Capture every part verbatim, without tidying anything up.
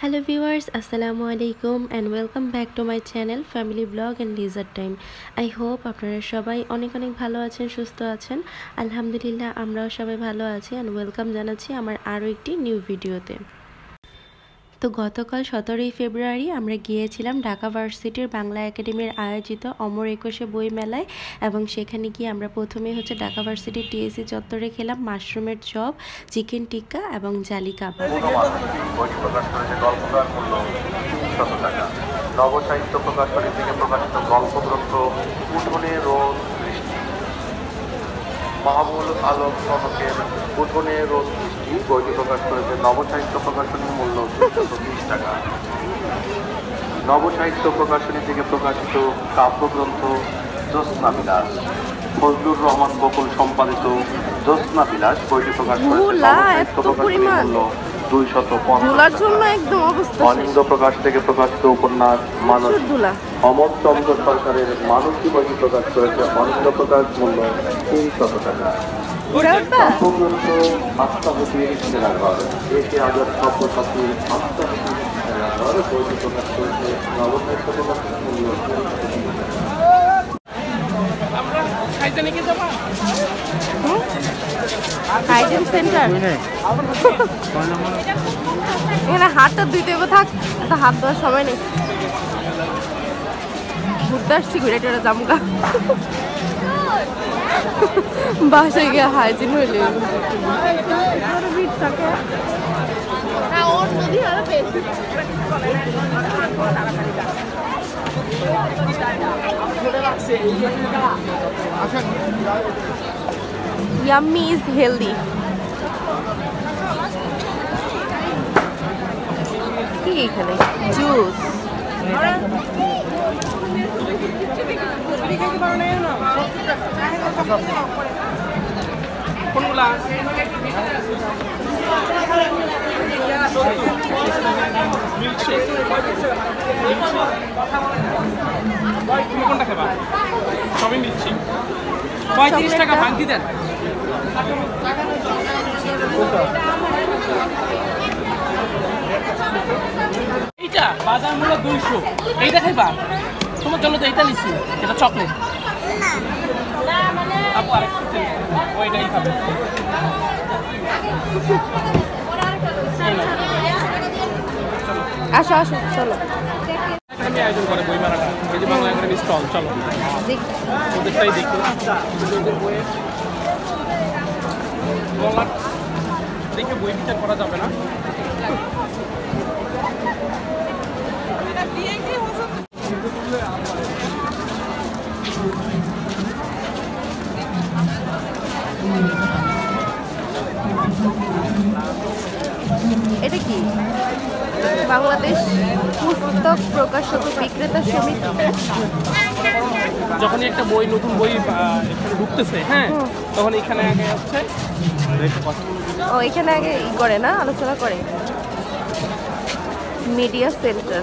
Hello viewers, assalamu alaikum and welcome back to my channel family blog and leisure time. I hope আপনারা সবাই অনেক অনেক ভালো আছেন, সুস্থ আছেন। আলহামদুলিল্লাহ আমরাও সবাই ভালো আছি and welcome জানাচ্ছি আমার আরো একটি new ভিডিওতে। তো গতকাল সতেরোই ফেব্রুয়ারি আমরা গিয়েছিলাম ঢাকা ভার্সিটির বাংলা একাডেমির আয়োজিত অমর একুশে বই মেলায় এবং সেখানে গিয়ে আমরা প্রথমেই হচ্ছে ঢাকা ভার্সিটির টিএসসি চত্বরে খেলাম মাশরুমের চপ, চিকেন টিক্কা এবং জালি কাবাব। নবসাহিত্য প্রকাশনী থেকে প্রকাশিত গল্প গ্রন্থ উঠোনের রোদ বৃষ্টি, মাহবুল আলম শতকের উঠোনের রোদ বৃষ্টি বইটি প্রকাশ করেছে নবসাহিত্য প্রকাশনীর মূল্য টাকা। নবসাহিত্য প্রকাশনী থেকে প্রকাশিত কাব্যগ্রন্থ জ্যোৎস্না বিলাস, ফজলুর রহমান বকুল সম্পাদিত জ্যোৎস্না বিলাস বইটি প্রকাশ করেছে নবসাহিত্য প্রকাশনীর মূল্য দুই শত পঞ্চাশ টাকা। অনিন্দ প্রকাশ থেকে প্রকাশিত উপন্যাস মানুষ, অমর চন্দ্র সরকারের মানুষটি বইটি প্রকাশ করেছে অনিন্দ প্রকাশ মূল্য তিন শত টাকা। হাতটা ধুইতে থাক, হাত ধোয়ার সময় নেই, ঘুরতে আসছি, ঘুরে টেরা জামগা বাসায় গিয়ে হাইজিন হইলে yummy is healthy কি এখানে জুস কোনগুলা কোনটা খাবা সবই নিচ্ছি পঁয়ত্রিশ টাকা ভাঙতি দেন। এইটা বাজার মূল্য দুইশো, এইটা খাইবা তোমার জন্য তো এইটা নিচ্ছি, এটা চকলেট আপু আর ওইটাই খাবে। আসো আসো চলো আয়োজন করে বই মেলাটা, এই যে বাংলা একাডেমি স্টল, চলো ওদেরটাই দেখি। দেখে বই বিচার করা যাবে না। এটা কি বাংলাদেশ পুস্তক প্রকাশক বিক্রেতা সমিতি, যখন একটা বই নতুন বই এখানে ঢুকতেছে হ্যাঁ তখন এখানে আগে হচ্ছে ও এখানে আগে ই করে না, আলোচনা করে মিডিয়া সেন্টার।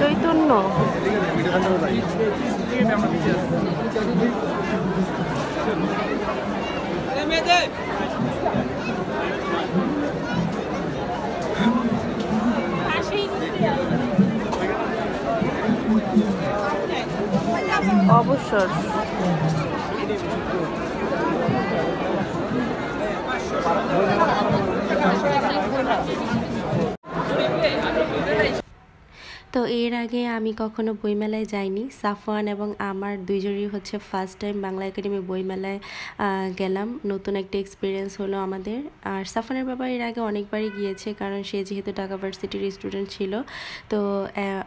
চৈতন্য অবসর তো এর আগে আমি কখনো বইমেলায় যাইনি। সাফওয়ান এবং আমার দুইজনই হচ্ছে ফার্স্ট টাইম বাংলা একাডেমি বইমেলায় গেলাম, নতুন একটা এক্সপিরিয়েন্স হলো আমাদের। আর সাফওয়ানের বাবা এর আগে অনেকবারই গিয়েছে, কারণ সে যেহেতু ঢাকা ইউনিভার্সিটির স্টুডেন্ট ছিল, তো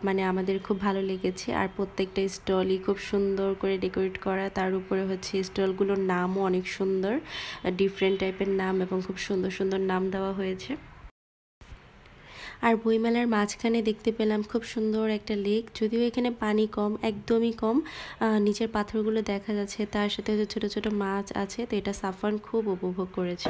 মানে আমাদের খুব ভালো লেগেছে। আর প্রত্যেকটা স্টলই খুব সুন্দর করে ডেকোরেট করা, তার উপরে হচ্ছে স্টলগুলোর নামও অনেক সুন্দর, ডিফারেন্ট টাইপের নাম এবং খুব সুন্দর সুন্দর নাম দেওয়া হয়েছে। আর বইমেলার মাঝখানে দেখতে পেলাম খুব সুন্দর একটা লেক, যদিও এখানে পানি কম, একদমই কম, নিচের পাথরগুলো দেখা যাচ্ছে, তার সাথে ছোট ছোট মাছ আছে। তো এটা সাফওয়ান খুব উপভোগ করেছে।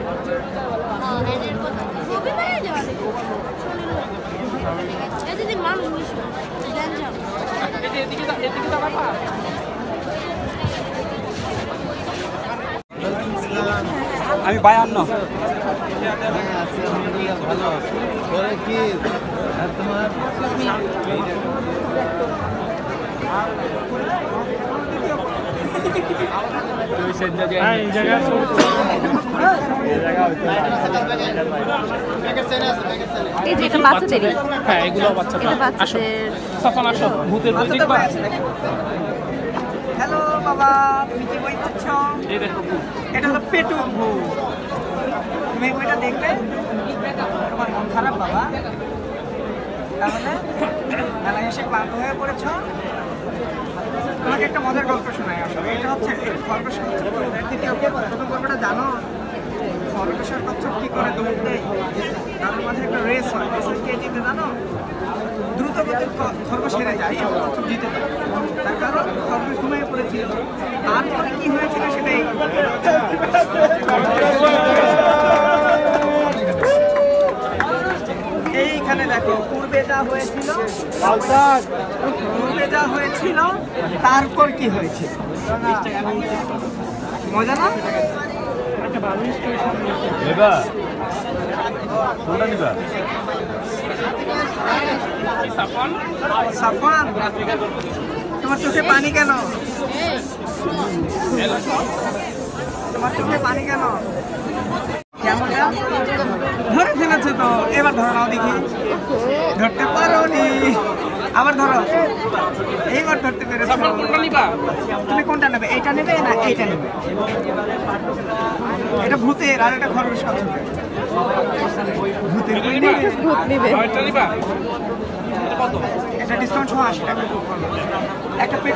আমি বায়ান্ন হ্যালো বাবা, তুমি কি বই পড়ছ? এটা হলো পেটু ভু, তুমি বইটা দেখবে তোমার মন খারাপ বাবা, তাহলে মেলায় এসে ক্লান্ত হয়ে পড়েছ। তোমাকে একটা মজার গল্প শোনায়। আসলে এটা হচ্ছে খরগোশের কচ্ছপ। তুমি গল্পটা জানো? খরগোশের কচ্ছপ কি করে দৌড় দেয়? তাদের মাঝে একটা রেস হয়, রেসে কে জিতে জানো? দ্রুত গতির খরগোশ হেরে যায়, কচ্ছপ জিতে যায়। তার কারণ খরগোশ ঘুমিয়ে পড়েছিল। তারপরে কি হয়েছিল সেটাই এইখানে দেখো। পূর্বে যা হয়েছিল, পূর্বে যা হয়েছিল, তারপর কি হয়েছে, মজা না? তোমার চোখে পানি কেন? তোমার চোখে পানি কেন? ধরে ফেলেছে তো, এবার ধরো নাও দেখি। ধরতে পারোনি, আবার ধরো। এইবার ধরতে পেরেছো। তুমি কোনটা নেবে, এইটা নেবে না এইটা নেবে? এটা ভূতের আর এটা খরগোশ কচ্ছপের। ভূতের এটা ডিসকাউন্ট সহ আশি টাকা একটা পেট।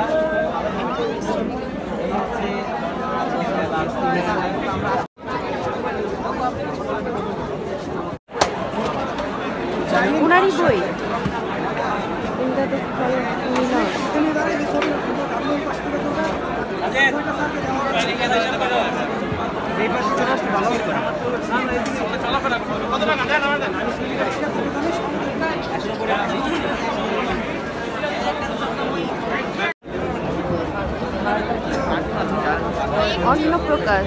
দিয়েছে, উনারই বই। অন্য প্রকার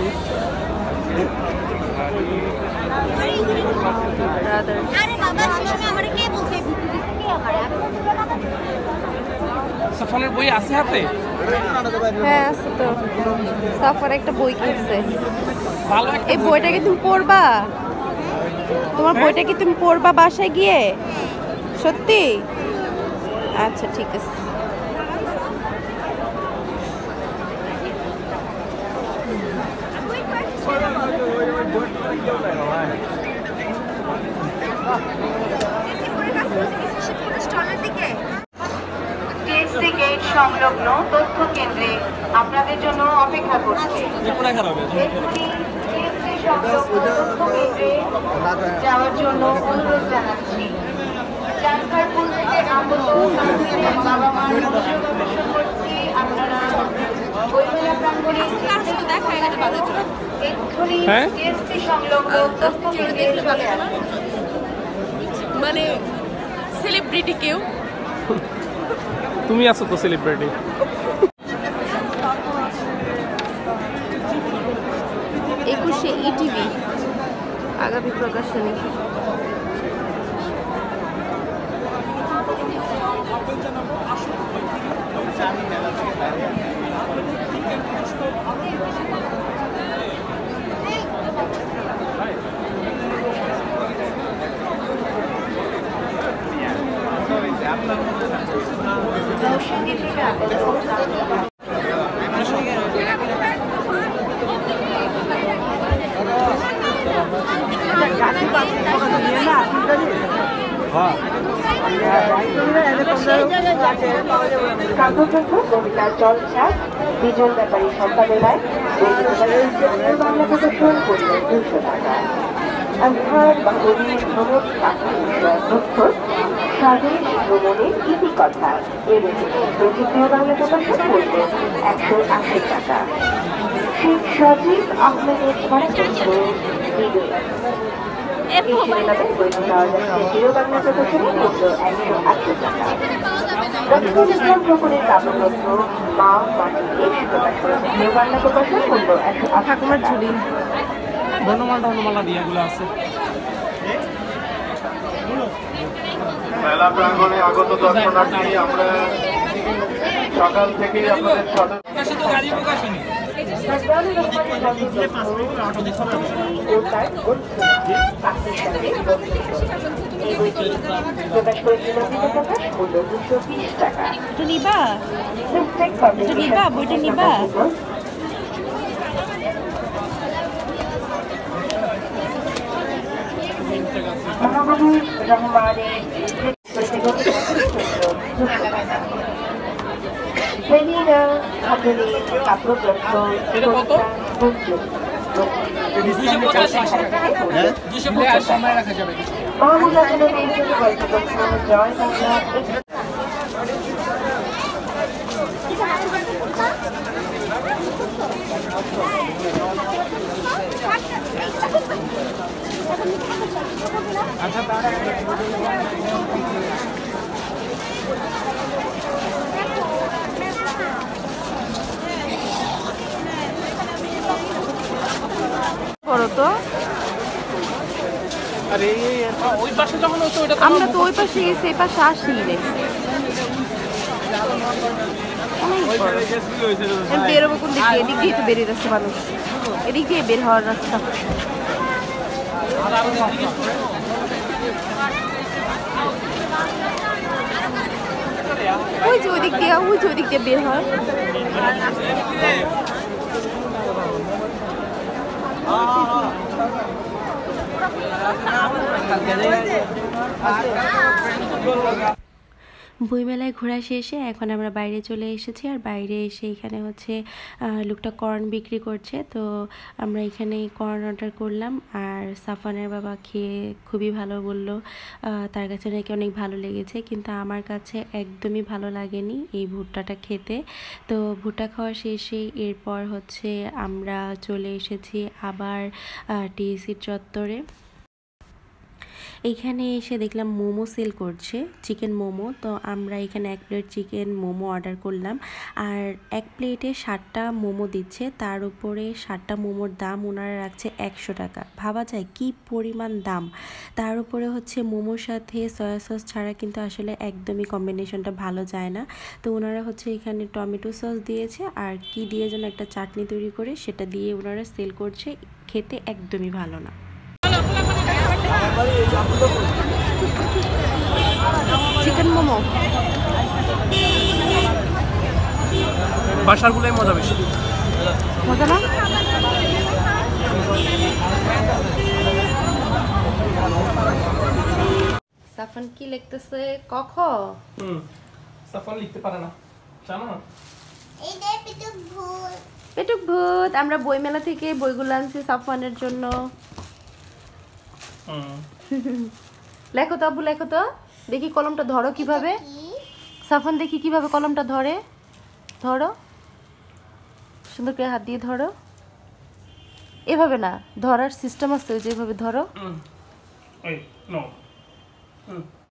সাফানের বই আছে হাতে? হ্যাঁ আছে তো, সাফার একটা বই কিনছে। এই বইটা কি তুমি পড়বা? তোমার বইটা কি তুমি পড়বা বাসায় গিয়ে? সত্যি? আচ্ছা ঠিক আছে। সংলগ্ন তথ্য কেন্দ্রে আপনাদের জন্য অপেক্ষা করছে। যাওয়ার জন্য অনুরোধ জানাচ্ছি। বাবা মা আপনারা বইমেলা প্রাঙ্গণে হ্যাঁ মানে সেলিব্রিটি কেউ তুমি আছো তো সেলিব্রিটি একুশে ইটিভি আগামী প্রকাশনী চর্চা বিজন ব্যাপারী সম্পাদনায় বাংলা থেকে শোন করল দুশো টাকা আন্ধার বাঙালি ভ্রমণ পাখি অধ্যক্ষ স্বাধীন ভ্রমণের ইতি কথা এর প্রতিক্রিয়া বাংলা কথা শোন করলেন একশো আশি টাকা শেখ সজীব আহমেদের ঠাকুমার ঝুলি বর্ণমালা টর্ণমালা দিয়ে এগুলো আছে মেলা প্রাঙ্গণে আগত দর্শনার্থী আমরা সকাল থেকেই আপনাদের মহাবুবুর রহমানের আচ্ছা তারা আমরা তো ওই পাশে গেছি এই পাশে আসি রে বেরোবো কোন দিকে এদিক দিয়ে তো বেরিয়ে যাচ্ছে মানুষ এদিক দিয়ে বের হওয়ার রাস্তা ওই যে ওই দিক দিয়ে ওই যে ওই দিক দিয়ে বের হয় বইমেলায় ঘোরা শেষে এখন আমরা বাইরে চলে এসেছি আর বাইরে এসে এখানে হচ্ছে লোকটা কর্ন বিক্রি করছে তো আমরা এখানে কর্ন অর্ডার করলাম আর সাফানের বাবা খেয়ে খুবই ভালো বলল তার কাছে নাকি অনেক ভালো লেগেছে কিন্তু আমার কাছে একদমই ভালো লাগেনি এই ভুট্টাটা খেতে তো ভুট্টা খাওয়া শেষে এরপর হচ্ছে আমরা চলে এসেছি আবার টিএসির চত্বরে এখানে এসে দেখলাম মোমো সেল করছে চিকেন মোমো তো আমরা এখানে এক প্লেট চিকেন মোমো অর্ডার করলাম আর এক প্লেটে ষাটটা মোমো দিচ্ছে তার উপরে ষাটটা মোমোর দাম ওনারা রাখছে একশো টাকা ভাবা যায় কি পরিমাণ দাম তার উপরে হচ্ছে মোমোর সাথে সয়া সস ছাড়া কিন্তু আসলে একদমই কম্বিনেশনটা ভালো যায় না তো ওনারা হচ্ছে এখানে টমেটো সস দিয়েছে আর কি দিয়ে যেন একটা চাটনি তৈরি করে সেটা দিয়ে ওনারা সেল করছে খেতে একদমই ভালো না চিকেন মোমো বাসার গুলোই মজা বেশি মজা না সাফন কি লিখতেছে কখ হুম সাফন লিখতে পারে না জানো এই যে পেটুক ভূত পেটুক ভূত আমরা বইমেলা থেকে বইগুলো আনছি সাফানের জন্য লেখো তো আব্বু লেখো তো দেখি কলমটা ধরো কিভাবে সাফান দেখি কিভাবে কলমটা ধরে ধরো সুন্দর করে হাত দিয়ে ধরো এভাবে না ধরার সিস্টেম আছে যেভাবে ধরো ওই নাও